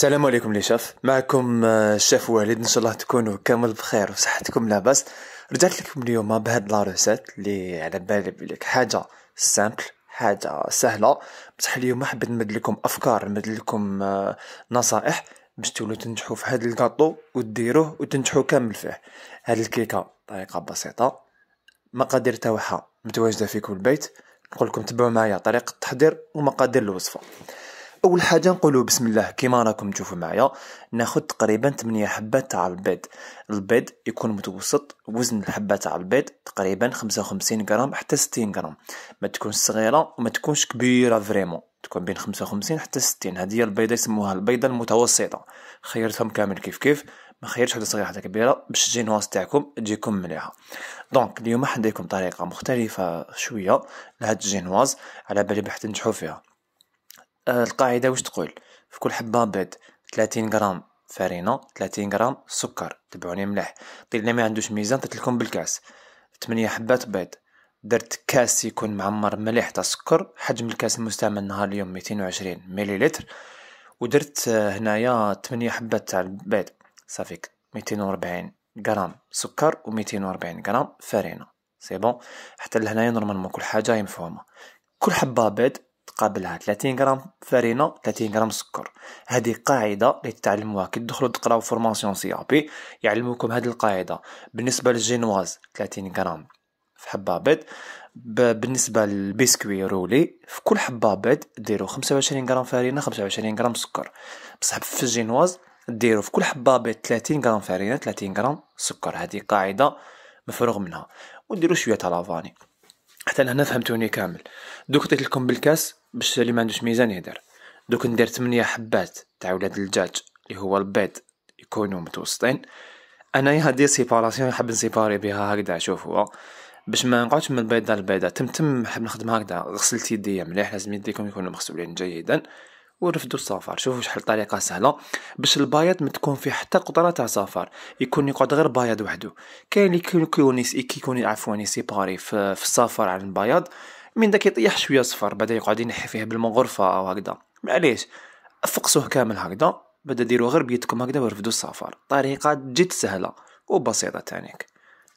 السلام عليكم لي شاف، معكم الشيف والد. ان شاء الله تكونوا كامل بخير وصحتكم لاباس. رجعت لكم اليوم بهاد لا روسيت اللي على بالي بليك حاجه سامبل، حاجه سهله، بصح اليوم حبيت نمد لكم افكار، نمد لكم نصائح باش تولوا تنجحوا في هاد الكاطو وديروه وتنجحوا كامل فيه. هاد الكيكه طريقه بسيطه، مقادير تاعها متواجده فيكم البيت، نقول لكم تبعوا معايا طريقه التحضير ومقادير الوصفه. اول حاجه نقولوا بسم الله. كيما راكم تشوفوا معايا ناخذ تقريبا 8 حبات تاع البيض. البيض يكون متوسط، وزن الحبات تاع البيض تقريبا 55 غرام حتى 60 غرام، ما تكونش صغيره وما تكونش كبيره، فريمون تكون بين 55 حتى 60. هذه هي البيضه يسموها البيضه المتوسطه. خيرتهم كامل كيف كيف، ما خيرتش حتى صغيره حتى كبيره باش تجي نواص تاعكم تجيكم مليحه. دونك اليوم حنديكم طريقه مختلفه شويه لهاد الجينواز، على بالي باش تنجحوا فيها. القاعدة واش تقول؟ في كل حبة بيض 30 غرام فرينة، 30 غرام سكر. تبعوني مليح، طيب اللي ما عندوش ميزان تتلكم بالكاس. 8 حبات بيض، درت كاس يكون معمر مليح تاع سكر، حجم الكاس المستعمل نهار اليوم 220 مليلتر. ودرت هنايا 8 حبات تاع البيض، صافي 240 غرام سكر و 240 غرام فرينة. سي بون، حتى لهنايا نورمالمون كل حاجة هي مفهومة. كل حبة بيض قابلها 30 غرام فرينه، 30 غرام سكر. هذه قاعده اللي تتعلموها كي تدخلوا تقراو فورماسيون سي ا بي، يعلموكم هذه القاعده بالنسبه للجينواز. 30 غرام في حبه بيض. بالنسبه للبسكوي رولي، في كل حبه بيض ديروا 25 غرام فرينه، 25 غرام سكر. بصح في الجينواز ديروا في كل حبه بيض 30 غرام فرينه، 30 غرام سكر. هذه قاعده مفروغ منها. وديروا شويه تاع لافاني. حتى لهنا فهمتوني كامل. دوك عطيت لكم بالكاس باش اللي ما عندوش ميزان يهدر. دوك ندير 8 حبات تاع ولاد الدجاج اللي هو البيض، يكونوا متوسطين. انايا هادي سيباراسيون حاب نسيباري بها هكذا، شوفوا باش ما نقعدش من البيضه للبيضه، تم حاب نخدمها هكذا. غسلت يديا مليح، لازم يديكم يكونوا مغسولين جيدا، ونرفدوا الصفار. شوفوا شحال طريقه سهله باش البياض ما تكون فيه حتى قطره تاع صفار، يكون يقعد غير بياض وحده. كاين اللي كيكون عفوا سيباري في الصفار على البياض، من داك يطيح شويه صفر بدا يقعد ينحي فيه بالمغرفه او هكذا. معليش فقسوه كامل هكذا، بدا ديروا غير بيدكم هكذا ورفدوا الصفار. طريقه جد سهله وبسيطه تانيك.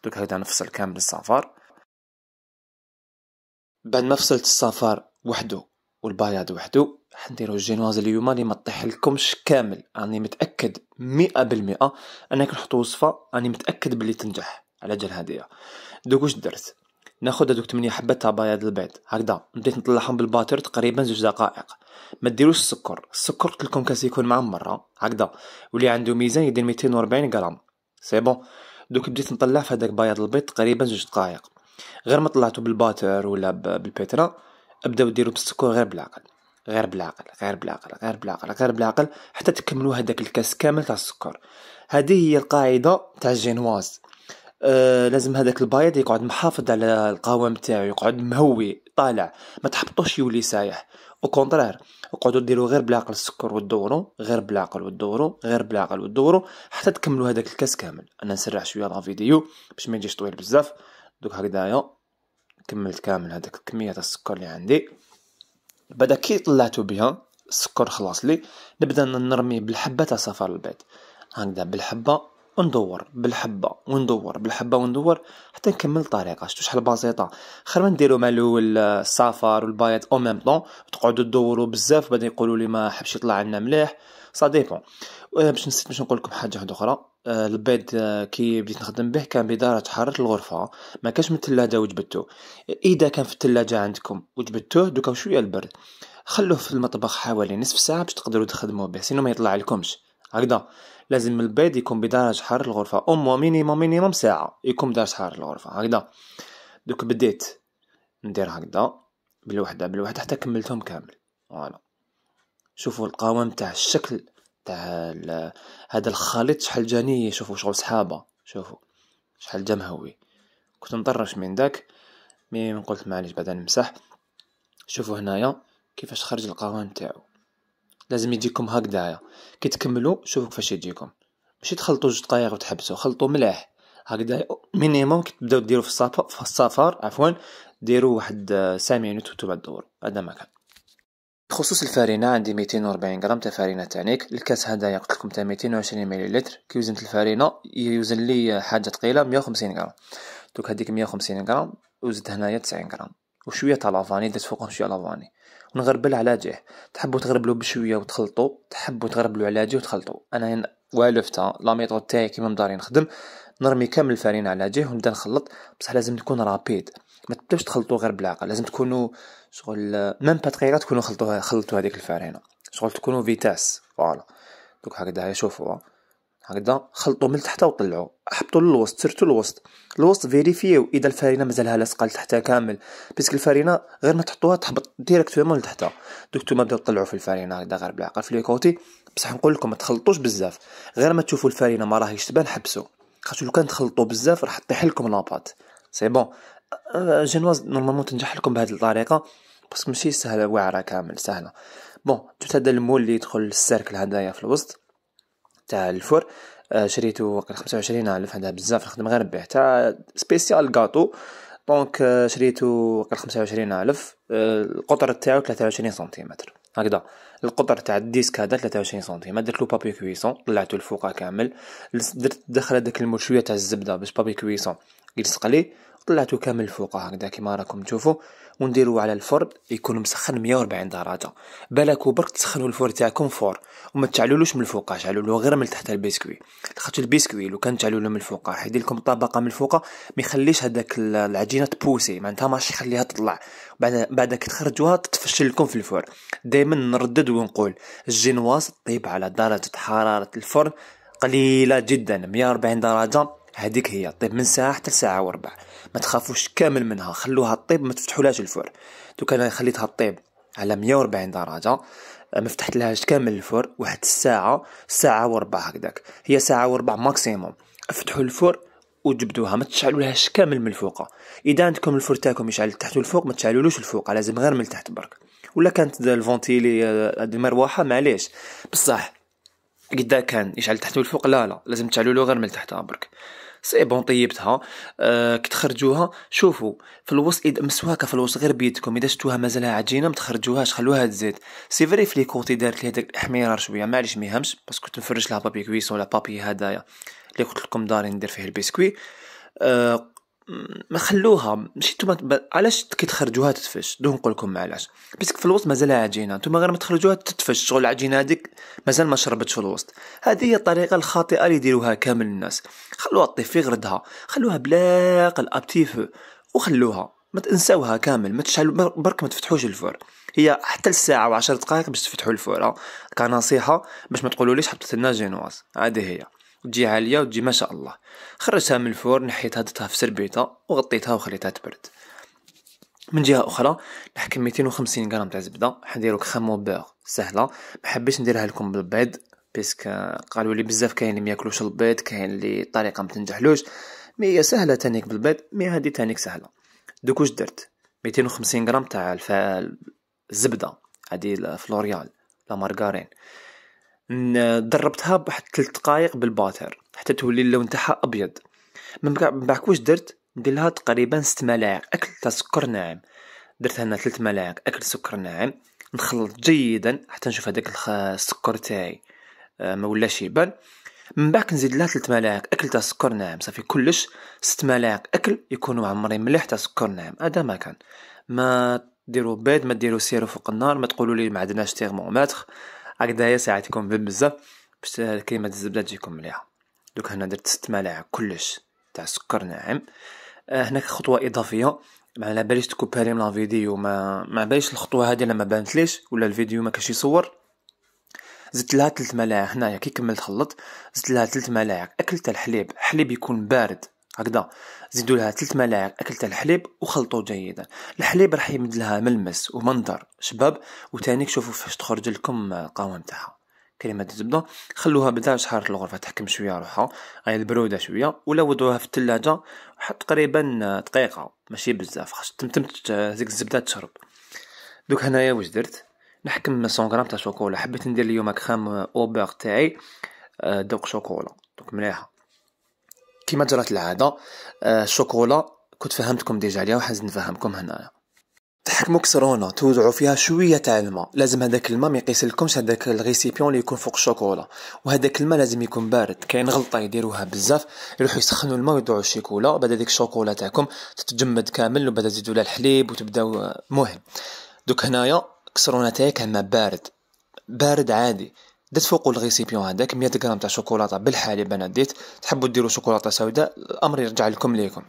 دوك هكذا نفصل كامل الصفار. بعد ما فصلت الصفار وحده والبياض وحده، حنديروا الجينواز اليوم اللي ما تطيح لكمش كامل. راني متاكد 100% انا كنحط وصفه راني متاكد بلي تنجح على جال هديه. دوك واش درت؟ ناخذ هذوك 8 حبات تاع بياض البيض هكذا، بديت نطلعهم بالباتر تقريبا 2 دقائق. ما ديروش السكر، السكر قلت لكم كاس يكون معمر هكذا، واللي عنده ميزان يدير 240 غرام. سي بون. دوك بديت نطلع في هذاك بياض البيض تقريبا 2 دقائق، غير ما طلعته بالباتر ولا بالبيترا ابداو ديروا بالسكر غير بالعقل، غير بالعقل، غير بالعقل، غير بالعقل، غير بالعقل، حتى تكملوا هذاك الكاس كامل تاع السكر. هذه هي القاعده تاع الجينواز. لازم هذاك البيض يقعد محافظ على القوام تاعو، يقعد مهوي طالع، ما تحبطوش يولي سايح. او كونطرير اقعدوا ديروا غير بالعقل السكر وتدوروا، غير بالعقل وتدوروا، غير بالعقل وتدوروا حتى تكملوا هذاك الكاس كامل. انا نسرع شويه لا فيديو باش ما يجيش طويل بزاف. دوك هكذايا كملت كامل هذاك الكميه تاع السكر اللي عندي. بعدا كي طلعته بها السكر خلاص لي، نبدا نرمي بالحبه تاع صفار البيض هكذا، بالحبه وندور، بالحبه وندور، بالحبه وندور حتى نكمل الطريقه. شفتوا شحال بسيطه؟ خير ما نديروا مع الاول الصفار والبياض او ميم طون تقعدوا تدوروا بزاف، بعدا يقولوا لي ما حبش يطلع لنا مليح. سا ديبون. باش نسيت باش نقول لكم حاجه واحده اخرى. البيض كي بديت نخدم به كان بدرجه حراره الغرفه، ما كانش من الثلاجه وجبدته. اذا كان في الثلاجه عندكم وجبدته دوكا شويه البرد، خلوه في المطبخ حوالي نصف ساعه باش تقدروا تخدموا به، سينو ما يطلع لكمش هكذا. لازم البيض يكون بدرجه حراره الغرفه او مينيموم ساعه يكون بدرجه حراره الغرفه هكذا. دوك بديت ندير هكذا بالوحده بالوحده حتى كملتهم كامل. فوالا شوفوا القوام تاع الشكل تاع هذا الخليط شحال جاني. شوفوا شغل سحابه، شوفوا شحال جا مهوي. كنت نطرش من داك مي قلت معليش بعدا نمسح. شوفوا هنايا كيفاش خرج القوام تاعو، لازم يجيكم هكذايا. كي تكملوا شوفوا كيفاش يجيكم، ماشي تخلطوا 2 دقائق وتحبسوا، خلطوا مليح هكذايا مينيموم. كي تبداو ديروا في الصفار عفوا ديروا واحد 5 مينوت وتبعدوا. هذا ما كان. بخصوص الفرينه عندي 240 غرام تاع فرينه تاع نيك. الكاس هذايا قلت لكم تاع 220 مليلتر. كي وزنت الفرينه يوزن لي حاجه ثقيله 150 غرام. دوك هذيك 150 غرام وزدت هنايا 90 غرام وشويه تاع لافاني، درت فوقهم شويه لافاني ونغربل على جهه. تحبوا تغربلوا بشويه وتخلطوا، تحبوا تغربلوا على جهه وتخلطوا. انا والفتها لا ميطود تاعي كيما مداري نخدم، نرمي كامل الفرينه على جهه ونبدا نخلط، بصح لازم تكون رابيد، ما تبداوش تخلطوا غير بالعقل، لازم تكونوا شغل ميم با دقيقه تكونوا خلطوا هذيك الفرينه، شغل تكونوا فيتاس فوالا. دوك هكذا هاي شوفوها هكذا، خلطوا من تحت وطلعوا، حطوا للوسط، سرتوا للوسط، الوسط فيريفيو اذا الفرينه مازالها لاصقه لتحتها كامل، باسكو الفرينه غير ما تحطوها تهبط ديريكتومون لتحتها. دوك نتوما بداو تطلعوا في الفرينه هكذا غير بالعقل في لي كوتي، بصح نقول لكم ما تخلطوش بزاف، غير ما تشوفوا الفرينه ما راهيش تبان حبسوا، خاطر لو كان تخلطوا بزاف راح تطيح لكم لاباط. سي بون جينواز نورمالمون تنجح لكم بهذه الطريقه، باسكو ماشي سهله واعره كامل سهله. بون جبت هذا المول اللي يدخل السيركل هذايا في الوسط تاع الفور، شريته 25,000 هذا بزاف نخدم غير به تاع سبيسيال غاطو، دونك شريته 25,000. القطر تاعو 23 سنتيمتر هكذا، القطر تاع الديسك هذا 23 سنتيمتر. درت له بابي كويسون طلعته الفوقه كامل، درت دخل هذاك المول شويه تاع الزبده باش بابي كويسون يلصق ليه، طلعته كامل الفوقه هكذا كيما راكم تشوفوا، ونديروه على الفرن يكون مسخن 140 درجه. بالكو برك تسخنوا الفرن تاعكم فور وما تشعلولوش من الفوق، شعلولوه غير من تحت البسكوي، خاطر البسكوي لو كان تعلولوه من الفوق راح يدير لكم طبقه من الفوق، ما يخليش هذاك العجينه تبوسي، معناتها ماش يخليها تطلع، بعد كي تخرجوها تتفشل لكم في الفرن. دائما نردد ونقول الجينواز طيب على درجه حراره الفرن قليله جدا 140 درجه، هذيك هي طيب من ساعه حتى ساعه وربع، ما تخافوش كامل منها، خلوها طيب ما تفتحولهاش الفرن. دوك انا خليتها طيب على 140 درجه، ما فتحتلهاش كامل الفرن واحد الساعه، ساعه وربع هكذاك، هي ساعه وربع ماكسيموم. افتحوا الفرن وجبدوها، ما تشعلولهاش كامل من الفوق. اذا عندكم الفرن تاعكم يشعل التحت والفوق ما تشعلولوش الفوق، لازم غير من التحت برك، ولا كانت الفونتيلي هاد المروحه معليش، بصح قدا كان يشعل التحت والفوق لا لازم تشعلولو غير من التحت برك. سي بون طيبتها، كي تخرجوها شوفوا في الوسط، اذا مسوها في الوسط غير بيدكم، اذا شفتوها مازالها عجينه ما تخرجوهاش، خلوها تزيد. سي فري في لي كوتي دارت لي هذاك الاحمرار شويه، معليش ما يهمش باسكو كنت نفرش لها بابي كويسون ولا بابي هدايا اللي قلت لكم داري ندير فيه البسكوي. ما خلوها ماشي نتوما، علاش كي تخرجوها تتفش؟ دون نقول لكم علاش، باسكو في الوسط مازالها عجينه، نتوما غير ما تخرجوها تتفش، شغل العجينه هذيك مازال ما شربتش في الوسط. هذه هي الطريقه الخاطئه اللي يديروها كامل الناس، خلوها طيف في غردها، خلوها بلاقل ابتيفو وخلوها، ما تنساوها كامل، ما تشعل برك، ما تفتحوش الفور، هي حتى الساعه وعشر دقائق باش تفتحوا الفور، كنصيحه باش ما تقولوليش حطيت لنا جينواز. هذه هي تجي عاليه وتجي ما شاء الله. خرجتها من الفرن، نحيتها درتها في سربيته وغطيتها وخليتها تبرد. من جهه اخرى نحكم 250 غرام تاع زبده، حنديرو كريمو بور سهله، ما حبيتش نديرها لكم بالبيض باسكو قالوا لي بزاف كاين اللي ما ياكلوش البيض، كاين اللي الطريقه ما تنجحلوش، مي هي سهله تانيك بالبيض، مي هذه تانيك سهله. دوك واش درت 250 غرام تاع الزبده هذه فلوريال لا مارغارين، دربتها بواحد 3 دقائق بالباتر حتى تولي اللون تاعها ابيض. من بعد واش درت، ندير لها تقريبا 6 ملاعق اكل تاع سكر ناعم، درت هنا 3 ملاعق اكل سكر ناعم، نخلط جيدا حتى نشوف هذاك السكر تاعي ما ولاش يبان. من بعد نزيد لها 3 ملاعق اكل تاع سكر ناعم، صافي كلش 6 ملاعق اكل يكونوا معمرين مليح تاع سكر ناعم. هذا ما كان، ما ديروا بيض، ما ديروا سيرو فوق النار، ما تقولوا لي ما عندناش تيرمومتر، هكذايا ساعتكم بزاف باش كريمه الزبده تجيكم مليحه. دوك هنا درت 6 ملاعق كلش تاع سكر ناعم. هناك خطوه اضافيه ما على باليش تكوبها لي من الفيديو، ما باليش الخطوه هذه لما بانتليش ولا الفيديو ما كاش يصور. زدت لها 3 ملاعق هنايا كي كملت خلط، زدت لها 3 ملاعق اكل تاع الحليب، حليب يكون بارد هكذا، زيدوا لها 3 ملاعق اكل تاع الحليب وخلطوا جيدا. الحليب راح يمد لها ملمس ومنظر شباب، وتانيك شوفوا فاش تخرج لكم القوام تاعها كريمه الزبده. خلوها بدا شحاره الغرفه تحكم شويه روحها، هاي البروده شويه، ولا وضعوها في الثلاجه حط تقريبا دقيقه ماشي بزاف، خاص تمتمت هذيك الزبده تشرب. دوك هنايا واش درت، نحكم 100 غرام تاع شوكولا، حبيت ندير اليوم كريم اوبير تاعي ذوق شوكولا. دوك مليحه كيما جرات العاده، الشوكولا كنت فهمتكم ديجا عليها وحاز نفهمكم هنايا. تحكموا كسرونه توزعوا فيها شويه تاع الماء، لازم هذاك الماء ما يقيسلكمش هذاك الغيسيبيون اللي يكون فوق الشوكولا، وهذاك الماء لازم يكون بارد. كاين غلطه يديروها بزاف، يروحوا يسخنوا الماء ويضعوا الشيكولا وبعد هذيك الشوكولا تاعكم تتجمد كامل وبعد تزيدوا لها الحليب وتبداو. مهم دوك هنايا كسرونه تاعك الماء بارد بارد عادي، درت فوقو الغيسيبيون هذاك 100 غرام تاع شوكولاطه بالحليب. انا ديت تحبوا ديروا شوكولاطه سوداء، الامر يرجع لكم ليكم.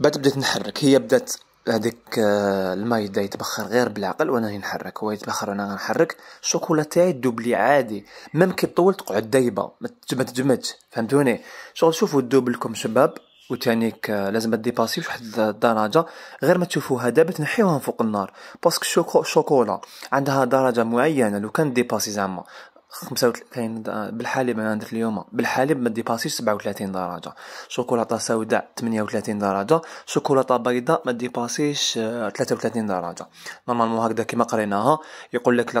بعد بديت نحرك، هي بدات هذاك الماء يبدا يتبخر غير بالعقل وانا نحرك، هو يتبخر وانا نحرك. الشوكولا تاعي دوبلي عادي، ميم كي طول تقعد دايبه ما تجمدش، فهمتوني؟ شغل شوفوا الدوبلكم شباب، وتانيك لازم ما ديباسيوش واحد الدرجه، غير ما تشوفوها دابا تنحيوها فوق النار، باسكو الشوكولا عندها درجه معينه، لو كان ديباسي زعما 35 بالحليب، انا درت اليوم بالحليب ما ديباسيش 37 درجه، شوكولاطه سوداء 38 درجه، شوكولاطه بيضاء ما ديباسيش 33 درجه. نورمالمون هكذا كما قريناها، يقول لك لا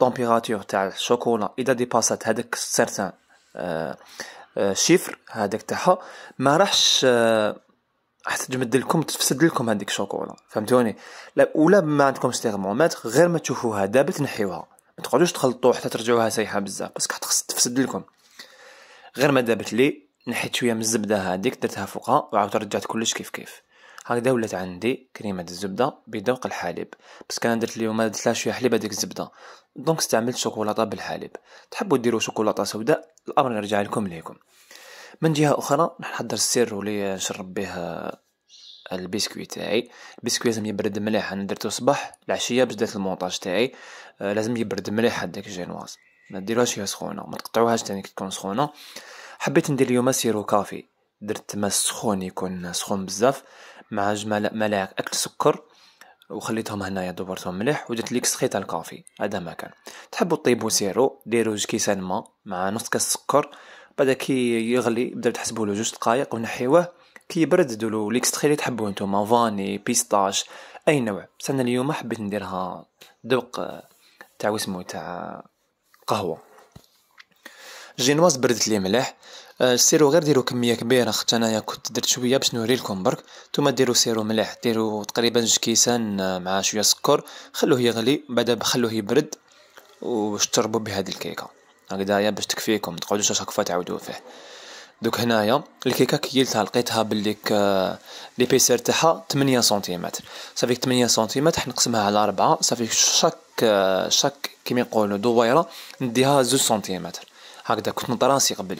طومبيراتور تاع الشوكولا اذا ديباسات هذاك سيرتان شيفر هذاك تاعها ما راحش تجمد لكم، تفسد لكم هذيك الشوكولا، فهمتوني؟ ولا ما عندكمش تيرمومتر، غير ما تشوفوها دابا تنحيوها، ما تقعدوش تخلطوا حتى ترجعوها سايحه بزاف باسكو خاص تفسد لكم. غير ما دابت لي نحيت شويه من الزبده هذيك درتها فوقها وعاود رجعت كلش كيف كيف. هكذا ولات عندي كريمه الزبده بدوق الحليب، باسكو انا درت اليوم درت لها شويه حليب هذيك الزبده، دونك استعملت شوكولاطه بالحليب. تحبوا ديروا شوكولاطه سوداء الامر يرجع لكم ليكم. من جهه اخرى نحضر السيرو اللي نشرب به البسكوي تاعي. البسكوي لازم يبرد مليح، انا درتو صباح العشيه باش بدات المونطاج تاعي. لازم يبرد مليح هذاك الجينواز، ما ديروهاش هي سخونه وما تقطعوهاش ثاني كي تكون سخونه. حبيت ندير اليوم سيرو كافي، درت ما سخون يكون سخون بزاف مع ملاعق اكل سكر وخليتهم هنايا دبرتهم مليح ودرت ليك سخيطه الكافي. هذا ما كان تحبوا طيبوا سيرو ديروا جوج كيسان ما مع نص كاس سكر، بعدا كي يغلي بداو تحسبوا له 2 دقائق ونحيوه. كي يبرد دولو ليك ستخيلي تحبوه نتوما، فاني بيستاش اي نوع. بس انا اليوم حبيت نديرها ذوق تاع واسمو تاع قهوه. الجينواز بردت لي مليح. السيرو غير ديروا كميه كبيره، خت انايا كنت درت شويه باش نوريلكم برك. نتوما ديروا سيرو مليح، ديروا تقريبا 2 كيسان مع شويه سكر، خلوه يغلي بعدا خلوه يبرد وشربوا بهذه الكيكه هكذايا باش تكفيكم، ما تقعدوش شاك فوا تعاودوا فيه. دوك هنايا الكيكه كيلتها لقيتها بالليك لي بيسير تاعها 8 سنتيمتر، صافي 8 سنتيمتر حنقسمها على 4، صافي شاك كيما يقولوا دويره نديها 2 سنتيمتر هكذا. كنت نطراسي قبل،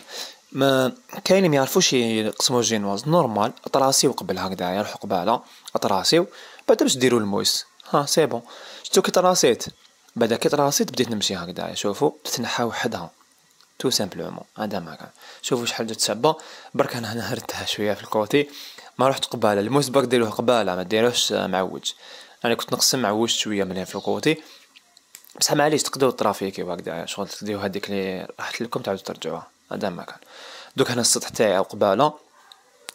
ما كاين ما يعرفوش يقسموا الجينواز، نورمال اطراسيو قبل هكذا يروحوا قباله اطراسيو بعدا باش ديروا المويس. ها سي بون، شفتو كي طراسيت، بعدا كي طراسيت بديت نمشي هكذا، شوفوا تتنحى وحدها تو سامبلومون. هذا ما كان، شوفوا شحال جات شابه برك. انا هنا هردتها شويه في الكوتي، ما رحت قباله الموس برك ديروه قباله ما ديروهش معوج. انا كنت نقسم معوج شويه مليح في الكوتي، بصح معليش تقدروا ترافيكي وهكذا شغل تديو هذيك اللي راحت لكم تعاودوا ترجعوها. هذا ما كان. دوك هنا السطح تاعي قباله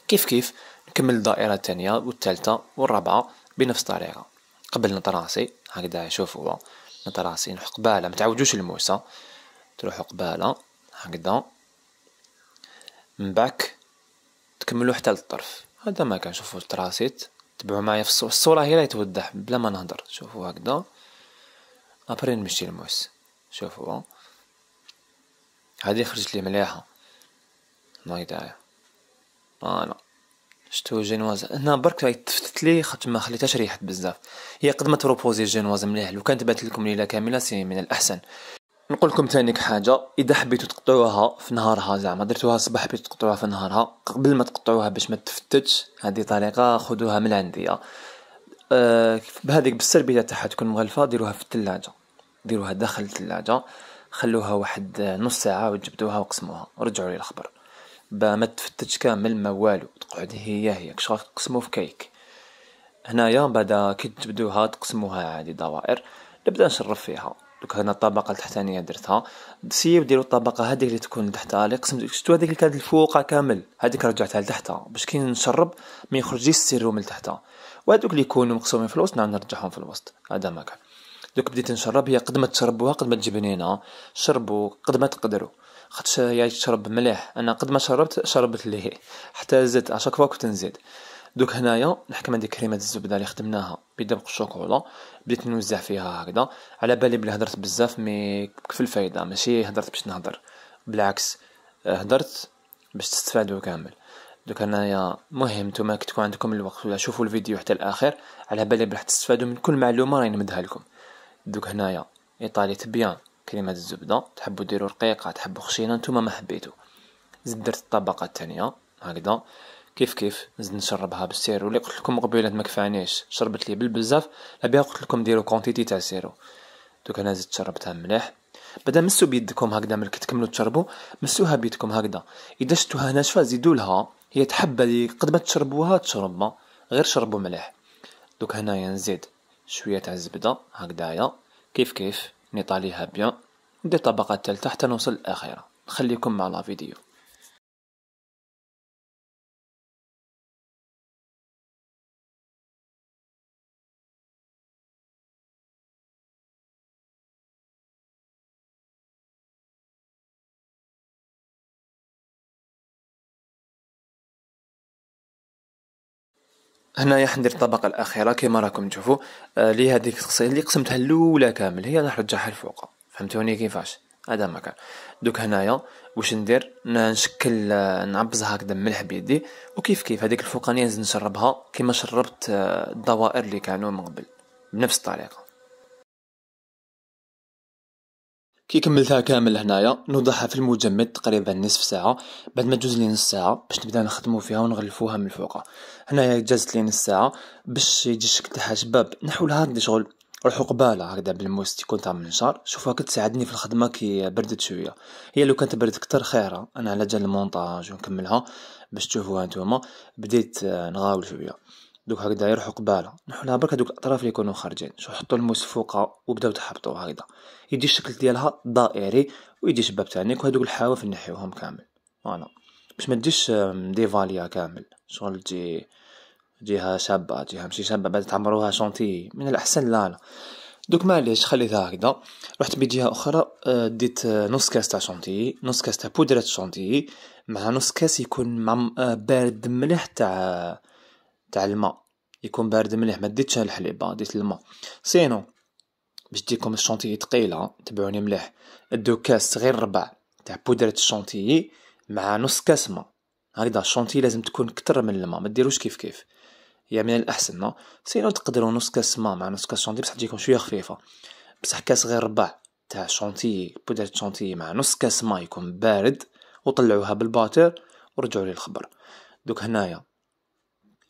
كيف كيف، نكمل الدائره الثانيه والثالثه والرابعه بنفس الطريقه. قبل نطراسي هكذا، شوفوا نطراسي نروح قباله، ما تعوجوش الموسه، تروحوا قباله هكذا من باك تكملوا حتى للطرف. هذا ما كان، شوفوا التراسيت تبعوا معايا في الصوره هي اللي توضح بلا ما نهضر. شوفوا هكذا ابرين نمشي الموس، شوفوا هذه خرجت لي مليحه هكذايا. فوالا شتو الجينواز هنا برك تفتت لي خاطر ما خليتهاش ريحت بزاف. هي قد ما تروبوزي الجينواز مليح، لو كانت بات لكم ليله كامله سي من الاحسن. نقول لكم ثاني حاجه، اذا حبيتوا تقطعوها في نهارها زعما درتوها الصباح حبيتوا تقطعوها في نهارها، قبل ما تقطعوها باش ما تفتتش هذه طريقه خذوها من عندي. بهذيك بالسربيه تاعها تكون مغلفه، ديروها في الثلاجه، ديروها داخل الثلاجه، خلوها واحد نص ساعه وتجبدوها وقسموها ورجعوا لي الخبر ما تفتتش كامل ما والو، تقعد هي كشغل تقسموا في كيك. هنايا بعدا كي تجبدوها تقسموها عادي دوائر، نبدا نشرب فيها. دوك هنا الطبقه التحتانيه درتها، سيو ديروا الطبقه هذيك اللي تكون تحتها اللي قسمت، شفتوا هذيك اللي كانت الفوقه كامل هذيك رجعتها لتحتها باش كي نشرب ما يخرجش السيرو من تحتها، وهذوك اللي يكونوا مقسومين في الوسط نرجعهم في الوسط. هذا ما كان. دوك بديت نشرب، هي قد ما تشربوها قد ما تجي بنينه، شربوا قد ما تقدروا خاطش هي تشرب مليح. انا قد ما شربت ليه حتى زدت اشاك فوا كنت نزيد. دوك هنايا نحكم عندي كريمه الزبده اللي خدمناها بدبق الشوكولا، بديت نوزع فيها هكذا، على بالي بلي هضرت بزاف مي في الفايده، ماشي هضرت باش نهضر، بالعكس هضرت باش تستفادوا كامل. دوك هنايا مهم نتوما كي تكون عندكم الوقت ولا شوفوا الفيديو حتى الاخر، على بالي بلي راح تستفادوا من كل معلومه راني نمدها لكم. دوك هنايا ايطالي تبيان كريمه الزبده، تحبوا ديروا رقيقه تحبوا خشينه نتوما ما حبيتوا. زيد درت الطبقه الثانيه هكذا كيف كيف، نزيد نشربها بالسيرو اللي قلت لكم قبيله ما كفعنيش، شربت لي بالبزاف، لابيها قلت لكم ديروا كونتيتي تاع السيرو. دوك انا زدت شربتها مليح، بدا مسوا بيدكم هكذا ملي تكملوا تشربوا، مسوها بيدكم هكذا، اذا شفتوها ناشفه زيدوا لها، هي تحبه اللي قد ما تشربوها تشربها، غير شربوا مليح. دوك هنايا نزيد شويه تاع الزبده هكذايا كيف كيف، نيطاليها بيان، ندير الطبقه الثالثه حتى نوصل للاخيره. نخليكم مع لا فيديو. هنايا حندير الطبقه الاخيره كيما راكم تشوفوا، لي هذيك التقسيم اللي قسمتها الاولى كامل هي نرجعها لفوق، فهمتوني كيفاش هذا ما كان. دوك هنايا واش ندير، نشكل نعبزها هكذا ملح بيدي، وكيف كيف هذيك الفوقانيه نزيد نشربها كيما شربت الدوائر اللي كانوا من قبل بنفس الطريقه. كي كملتها كامل هنايا نوضعها في المجمد تقريبا نصف ساعه، بعد ما تجوز لي نص ساعه باش نبدا نخدمو فيها ونغلفوها من فوقها. هنايا جازت لي نص ساعه باش يجي الشكل تاعها شباب، نحولها هكدا شغل روحو قباله هكدا بالموس تيكون تاع منشار. شوفها كتساعدني في الخدمه كي بردت شويه، هي لو كانت بردت كتر خيرها. انا على جال المونطاج ونكملها باش تشوفوها نتوما، بديت نغاول شويه. دوك هكدا يروحو قباله، نحولها برك هادوك الاطراف اللي يكونوا خارجين، شو حطوا الموس فوقها وبداو تحبطوا هكدا، يجي الشكل ديالها دائري ويجي شباب تانيك، وهادوك الحواف نحيوهم كامل فوالا باش ما تجيش ديفاليا كامل، شغل تجي جهه شابه جهه ماشي شابه بعد تعمروها شونتي، من الاحسن لا لا. دوك معليش خليتها هكدا، رحت بجهه اخرى ديت نص كاس تاع شونتي، نص كاس تاع بودره شونتي مع نص كاس يكون مع بارد مليح تاع الماء، يكون بارد مليح، ما ديتش الحليبه ديت الماء، سينو باش تجيكم الشونتي ثقيله. تبعوني مليح، ادو كاس غير ربع تاع بودره الشونتي مع نص كاس ماء هكذا. الشونتي لازم تكون كتر من الماء، ما ديروش كيف كيف، يا من الاحسن ما سينو تقدروا نص كاس ماء مع نص كاس شونتي بصح تجيكم شويه خفيفه، بصح كاس غير ربع تاع الشونتي بودره الشونتي مع نص كاس ماء يكون بارد، وطلعوها بالباتور ورجعوا لي الخبر. دوك هنايا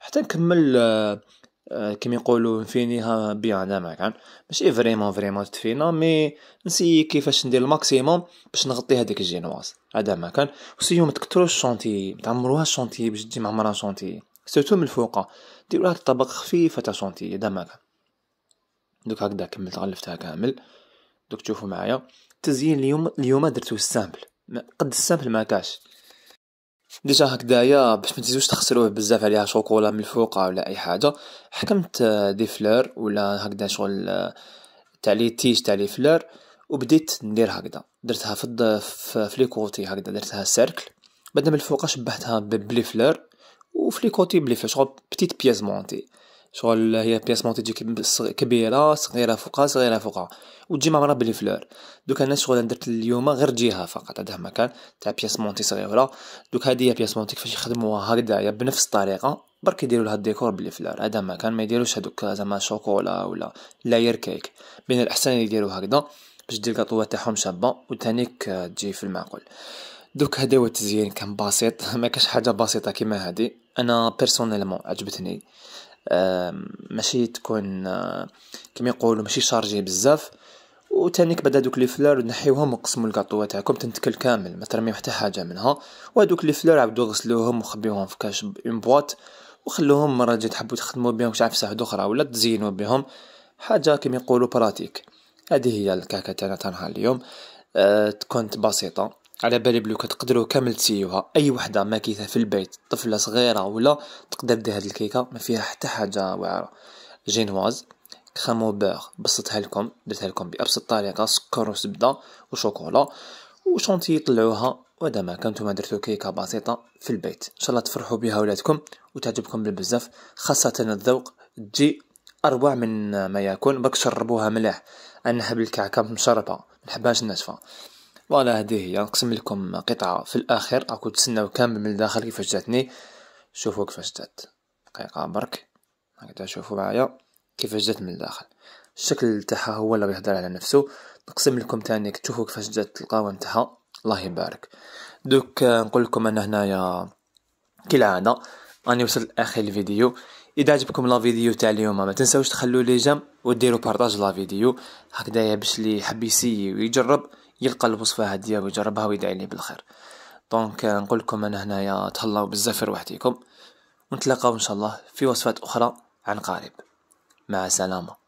حتى نكمل كيما يقولوا نفينيها بيان. هذا ما كان ماشي فريمون فريمون تفينا، مي نسي كيفاش ندير الماكسيموم باش نغطي هذيك الجينواز. هذا ما كان، وسيو ما تكتروش الشونتي، تعمروها الشونتي باش تجي معمره الشونتي، سيرتو من فوقها ديروها طبق خفيفه تاع شونتي. هذا ما كان. دوك هكذا كملت غلفتها كامل. دوك تشوفوا معايا التزيين اليوم درتو سامبل قد السامبل ما كاش ديجا هكدايا، باش ما تزيدوش تخسروه بزاف عليها شوكولا من الفوق ولا اي حاجه. حكمت دي فلور ولا هكذا شغل تاع لي تيج تاع لي فلور، وبديت ندير هكذا، درتها في لي كوتي هكذا، درتها سيركل، بعد من الفوق شبهتها بلي فلور وفي لي كوتي بلي فلور، شغل بتيت بياس مونتي، شغل هي بياس مونتي تجي كبيره صغيره فوقها صغيره فوقها وتجي معمره بلي فلور. دوك انا شغل درت اليوم غير جهه فقط، هذا مكان تاع بياس مونتي صغيره. دوك هذه هي بياس مونتي كيفاش يخدموها هكذايا بنفس الطريقه، برك يديروا لها الديكور بلي فلور. هذا مكان ما يديروش هذوك زعما شوكولا ولا لاير كيك، بين الاحسن يديروا هكذا باش دير الكاطوات تاعهم شابه وتانيك تجي في المعقول. دوك هذا هو التزيين، كان بسيط، ما كاش حاجه بسيطه كيما هذه. انا بيرسونيلمون عجبتني، ماشي تكون كيما يقولوا ماشي شارجي بزاف، وتانيك بعد هادوك لي فلور نحيوهم وقسموا الكاطو تاعكم تنتكل كامل، ما ترميو حتى حاجه منها. وهادوك لي فلور عاودوا غسلوهم وخبيوهم في كاش اون بواط وخلوهم مرة جيت حبوا تخدموا بهم شعف ساعة أخرى ولا تزينوا بهم حاجة كما يقولوا براتيك. هذه هي الكعكة تاعنا تاع نهار اليوم، كانت بسيطة على بالي بلو كتقدروا كامل تسيوها، اي وحده ماكيتها في البيت طفله صغيره ولا تقدر دير هاد الكيكه ما فيها حتى حاجه واعره. جينواز كريمو بور بسطتها لكم، درتها لكم بابسط طريقه، سكر وزبده وشوكولا وشونتي طلعوها. وهذا ما كان نتوما درتو كيكه بسيطه في البيت، ان شاء الله تفرحوا بها ولادكم وتعجبكم بزاف، خاصه الذوق تجي اروع من ما يكون. برك شربوها مليح، انا نحب الكعكه مشربه ما نحبهاش ناشفه. فوالا هذه هي، نقسم لكم قطعه في الاخر، راكم تسناو كامل من الداخل كيفاش جاتني. شوفوا كيفاش جات، دقيقه برك هكذا، شوفوا معايا كيفاش جات من الداخل. الشكل تاعها هو اللي يهضر على نفسه. نقسم لكم ثاني تشوفوا كيفاش جات القوام تاعها، الله يبارك. دوك نقول لكم انا هنايا كالعاده راني وصلت لاخر الفيديو. اذا عجبكم لا فيديو تاع اليوم ما تنساوش تخلوا لي جيم وديروا بارطاج لا فيديو هكذايا باش اللي حاب يسي ويجرب يلقى الوصفه هاديه ويجربها ويدعي لي بالخير. دونك نقول لكم انا هنايا تهلاو بزاف في وحدكم، ونتلاقاو ان شاء الله في وصفات اخرى عن قريب. مع السلامه.